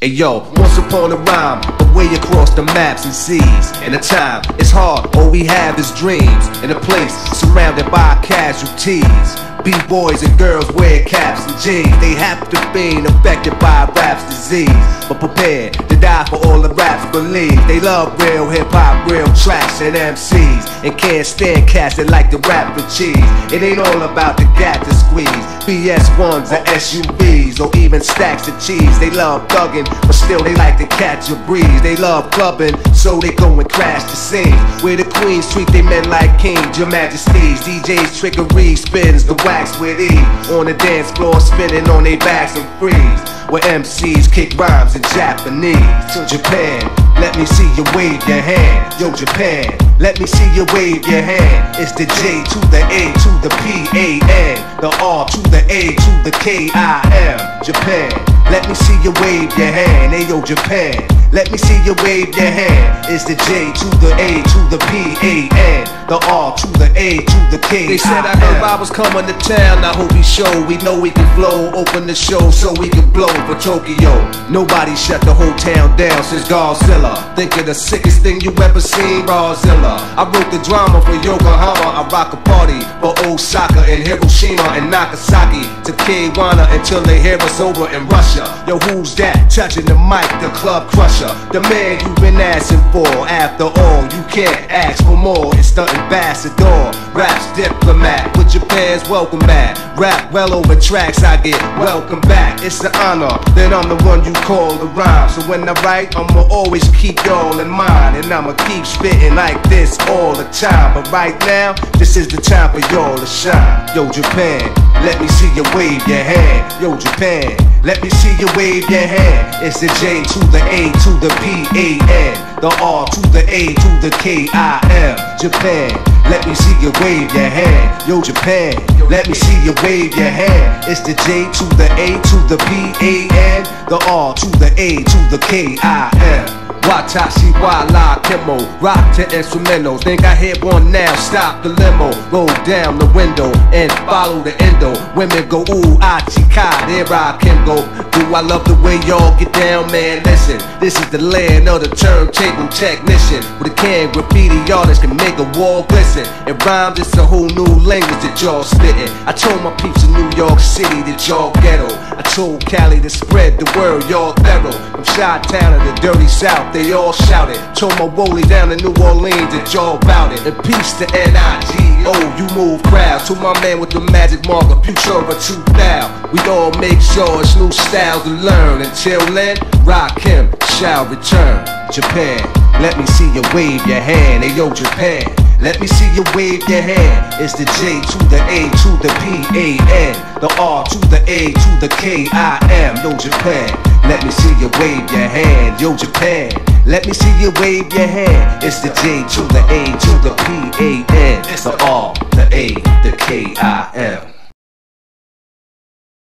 Hey yo, once upon a rhyme, a way across the maps and seas, and a time, it's hard, all we have is dreams, in a place surrounded by casualties. B-boys and girls wear caps and jeans, they have to be affected by rap's disease, but prepared to die for all the raps believe. They love real hip-hop, real tracks and MCs, and can't stand cats that like the rap for cheese. It ain't all about the gap to squeeze, BS1s or SUVs or even stacks of cheese. They love thuggin', but still they like to catch a breeze. They love clubbing, so they go and crash the scenes, where the queens treat they men like kings, your majesties. DJs trickery spins the wax with E, on the dance floor spinning on their backs and freeze, where MCs kick rhymes in Japanese. To Japan, let me see you wave your hand. Yo Japan, let me see you wave your hand. It's the J to the A to the P-A-N, the R to the A to the K-I-M. Japan, let me see you wave your hand. Ayo Japan, let me see you wave your hand. It's the J to the A to the P-A-N, the R to the A to the K-I-M. They said I heard I was coming to town, I hope he show. We know we can flow, open the show so we can blow for Tokyo. Nobody shut the whole town down since Godzilla. Think of the sickest thing you ever seen, Godzilla. I wrote the drama for Yokohama. I rock a party for Osaka and Hiroshima and Nagasaki to Kiwana until they hear us over in Russia. Yo, who's that touching the mic? The club crusher, the man you've been asking for. After all, you can't ask for more. It's the ambassador, rap's diplomat, with Japan's welcome mat. Rap well over tracks, I get welcome back. It's an honor that I'm the one you call the rhyme. So when I write, I'ma always keep y'all in mind, and I'ma keep spitting like this all the time. But right now, this is the time for y'all to shine. Yo Japan, let me see you wave your hand. Yo Japan, let me see you wave your hand. It's the J to the A to the P-A-N, the R to the A to the K-I-M. Japan, let me see you wave your hand. Yo Japan, let me see you wave your hand. It's the J to the A to the P-A-N, the R to the A to the K-I-M. Watashi wa Rakim, rock to instrumentals. Think I hit one now, stop the limo. Roll down the window and follow the endo. Women go ooh, achika, there I can go. Do I love the way y'all get down, man? Listen, this is the land of the turntable technician, with a can graffiti artist can make a wall glisten. It rhymes, it's a whole new language that y'all spittin'. I told my peeps in New York City that y'all ghetto. I told Cali to spread the word, y'all thorough. From Chi-Town to the dirty south, they all shouted. Told my Wooly down in New Orleans that y'all bout it. And peace to N-I-G-O, you move crowds. To my man with the magic marker, future of 2000. We all make sure it's new styles to learn. Until then, Rakim shall return. Japan, let me see you wave your hand. Ayo Japan, let me see you wave your hand. It's the J to the A to the P-A-N, the R to the A to the K-I-M. Yo Japan, let me see you wave your hand. Yo Japan, let me see you wave your hand. It's the J to the A to the P-A-N, the R, the A, the K-I-M.